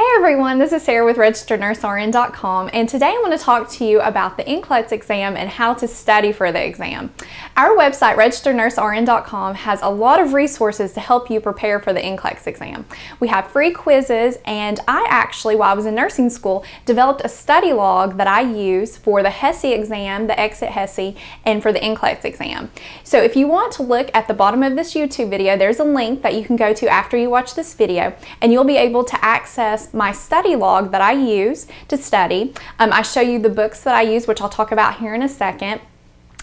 Hey everyone, this is Sarah with RegisteredNurseRN.com, and today I want to talk to you about the NCLEX exam and how to study for the exam. Our website, RegisteredNurseRN.com, has a lot of resources to help you prepare for the NCLEX exam. We have free quizzes, and I actually, while I was in nursing school, developed a study log that I use for the HESI exam, the exit HESI, and for the NCLEX exam. So if you want to look at the bottom of this YouTube video, there's a link that you can go to after you watch this video, and you'll be able to access my study log that I use to study. I show you the books that I use, which I'll talk about here in a second.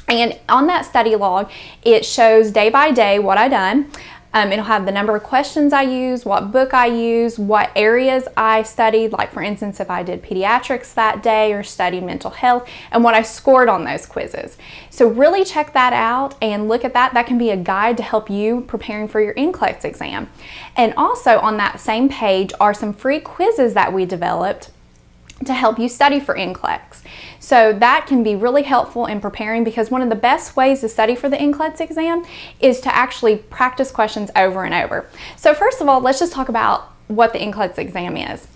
And on that study log, it shows day by day what I done. It'll have the number of questions I use, what book I use, what areas I studied, like for instance if I did pediatrics that day or studied mental health, and what I scored on those quizzes. So really check that out and look at that. That can be a guide to help you preparing for your NCLEX exam. And also on that same page are some free quizzes that we developed to help you study for NCLEX. So that can be really helpful in preparing, because one of the best ways to study for the NCLEX exam is to actually practice questions over and over. So first of all, let's just talk about what the NCLEX exam is.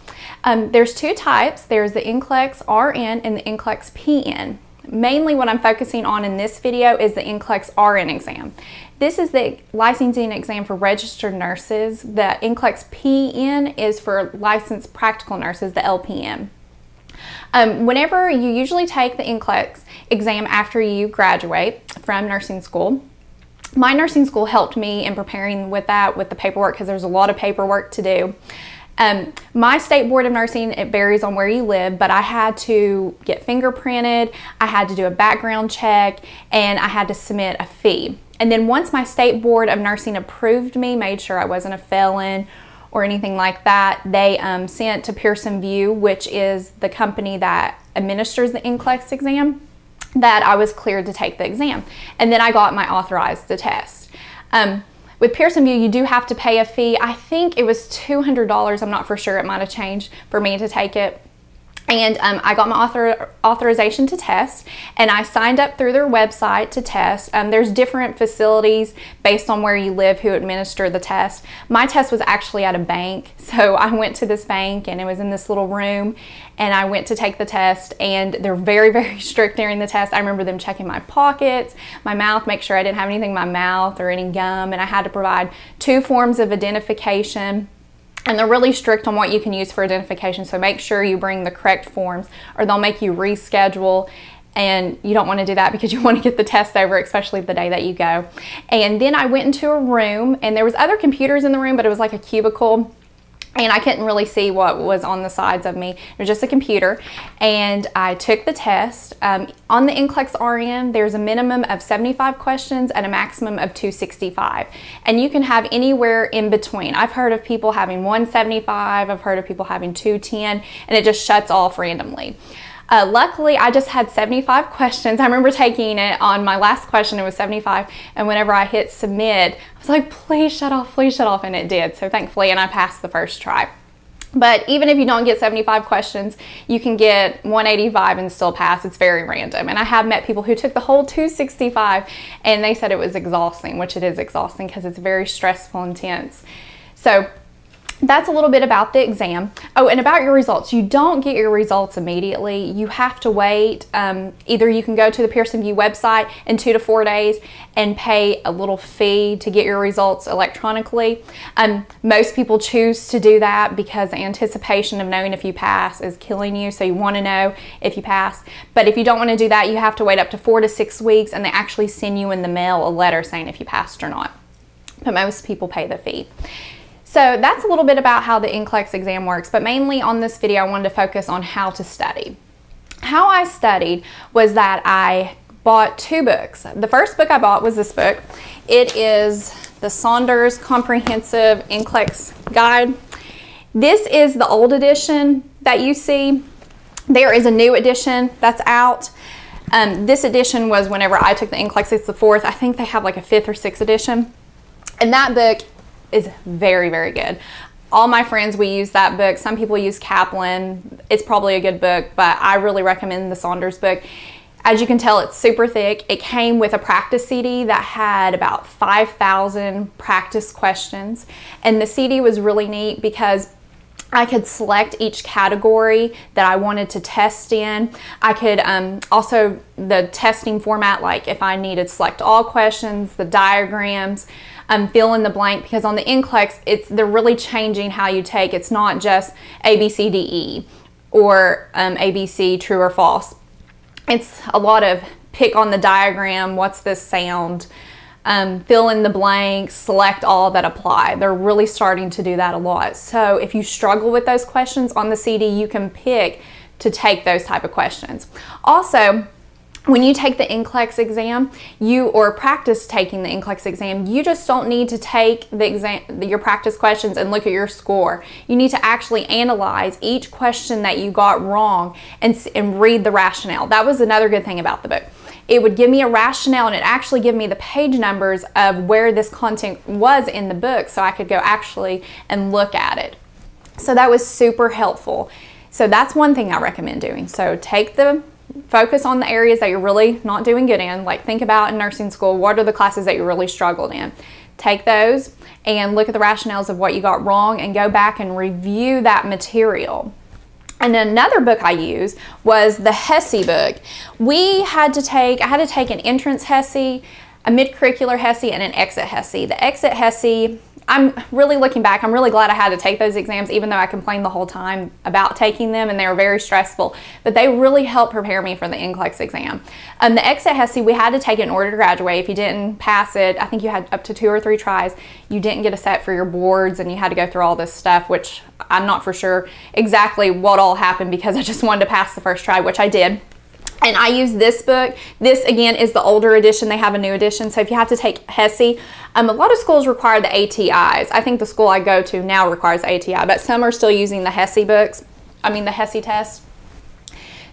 There's two types. There's the NCLEX RN and the NCLEX PN. Mainly what I'm focusing on in this video is the NCLEX RN exam. This is the licensing exam for registered nurses. The NCLEX PN is for licensed practical nurses, the LPN. Whenever you usually take the NCLEX exam after you graduate from nursing school, my nursing school helped me in preparing with that, with the paperwork, because there's a lot of paperwork to do. My state board of nursing, it varies on where you live, but I had to get fingerprinted, I had to do a background check, and I had to submit a fee. And then once my state board of nursing approved me, made sure I wasn't a felon or anything like that, they sent to Pearson VUE, which is the company that administers the NCLEX exam, that I was cleared to take the exam. And then I got my authorized to test. With Pearson VUE, you do have to pay a fee. I think it was $200, I'm not for sure, it might have changed, for me to take it. And I got my authorization to test, and I signed up through their website to test. There's different facilities based on where you live who administer the test. My test was actually at a bank, so I went to this bank, and it was in this little room, and I went to take the test, and they're very, very strict during the test. I remember them checking my pockets, my mouth, make sure I didn't have anything in my mouth or any gum, and I had to provide two forms of identification. And they're really strict on what you can use for identification, so make sure you bring the correct forms or they'll make you reschedule, and you don't want to do that because you want to get the test over, especially the day that you go. And then I went into a room, and there was other computers in the room, but it was like a cubicle, and I couldn't really see what was on the sides of me. It was just a computer, and I took the test. On the NCLEX RN, there's a minimum of 75 questions and a maximum of 265, and you can have anywhere in between. I've heard of people having 175, I've heard of people having 210, and it just shuts off randomly. Luckily, I just had 75 questions. I remember taking it on my last question, it was 75, and whenever I hit submit, I was like, please shut off, and it did. So thankfully, and I passed the first try. But even if you don't get 75 questions, you can get 185 and still pass. It's very random. And I have met people who took the whole 265, and they said it was exhausting, which it is exhausting because it's very stressful and tense. So that's a little bit about the exam. Oh, and about your results. You don't get your results immediately. You have to wait. Either you can go to the Pearson VUE website in 2 to 4 days and pay a little fee to get your results electronically. Most people choose to do that because the anticipation of knowing if you pass is killing you, so you want to know if you pass. But if you don't want to do that, you have to wait up to 4 to 6 weeks, and they actually send you in the mail a letter saying if you passed or not. But most people pay the fee. So that's a little bit about how the NCLEX exam works, but mainly on this video I wanted to focus on how to study. How I studied was that I bought two books. The first book I bought was this book. It is the Saunders Comprehensive NCLEX Guide. This is the old edition that you see. There is a new edition that's out. This edition was whenever I took the NCLEX, it's the fourth. I think they have like a fifth or sixth edition. And that book is very, very good. All my friends, we use that book. Some people use Kaplan. It's probably a good book, but I really recommend the Saunders book. As you can tell, it's super thick. It came with a practice CD that had about 5,000 practice questions. And the CD was really neat because I could select each category that I wanted to test in. I could also, the testing format, like if I needed select all questions, the diagrams, fill in the blank, because on the NCLEX, they're really changing how you take. It's not just A, B, C, D, E, or A, B, C, true or false. It's a lot of pick on the diagram, what's this sound, fill in the blanks, select all that apply. They're really starting to do that a lot. So if you struggle with those questions on the CD, you can pick to take those type of questions. Also, when you take the NCLEX exam, or practice taking the NCLEX exam, you just don't need to take the exam, your practice questions, and look at your score. You need to actually analyze each question that you got wrong and read the rationale. That was another good thing about the book. It would give me a rationale, and it actually gave me the page numbers of where this content was in the book, so I could go actually and look at it. So that was super helpful. So that's one thing I recommend doing. So take the focus on the areas that you're really not doing good in, like think about in nursing school, what are the classes that you really struggled in? Take those and look at the rationales of what you got wrong and go back and review that material. And another book I used was the HESI book. I had to take an entrance HESI, a mid-curricular HESI, and an exit HESI. The exit HESI, I'm really looking back, I'm really glad I had to take those exams, even though I complained the whole time about taking them and they were very stressful, but they really helped prepare me for the NCLEX exam. The exit HESI, we had to take it in order to graduate. If you didn't pass it, I think you had up to 2 or 3 tries. You didn't get a set for your boards, and you had to go through all this stuff, which I'm not for sure exactly what all happened, because I just wanted to pass the first try, which I did. And I use this book. This, again, is the older edition. They have a new edition. So if you have to take HESI, a lot of schools require the ATIs. I think the school I go to now requires ATI, but some are still using the HESI books. I mean, the HESI test.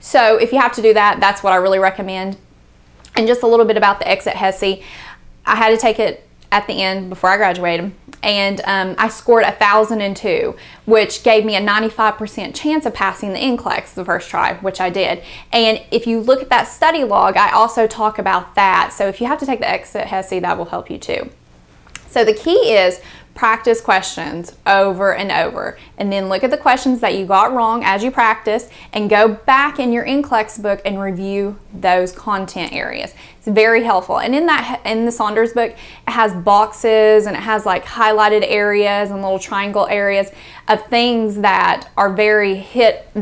So if you have to do that, that's what I really recommend. And just a little bit about the exit HESI. I had to take it at the end before I graduated, and I scored 1,002, which gave me a 95% chance of passing the NCLEX the first try, which I did. And if you look at that study log, I also talk about that. So if you have to take the exit HESI, that will help you too. So the key is practice questions over and over, and then look at the questions that you got wrong as you practice, and go back in your NCLEX book and review those content areas. It's very helpful. And in the Saunders book, it has boxes, and it has like highlighted areas and little triangle areas of things that are hit on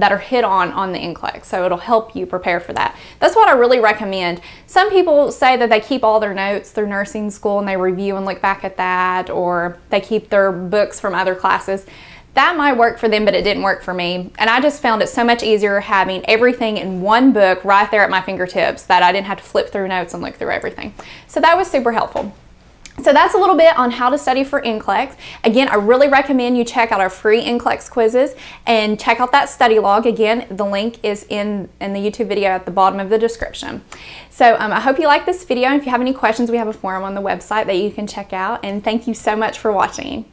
the NCLEX. So it'll help you prepare for that. That's what I really recommend. Some people say that they keep all their notes through nursing school and they review and look back at that, or they keep their books from other classes. That might work for them, but it didn't work for me. And I just found it so much easier having everything in one book right there at my fingertips, that I didn't have to flip through notes and look through everything. So that was super helpful. So that's a little bit on how to study for NCLEX. Again, I really recommend you check out our free NCLEX quizzes and check out that study log. Again, the link is in the YouTube video at the bottom of the description. So I hope you like this video. If you have any questions, we have a forum on the website that you can check out. And thank you so much for watching.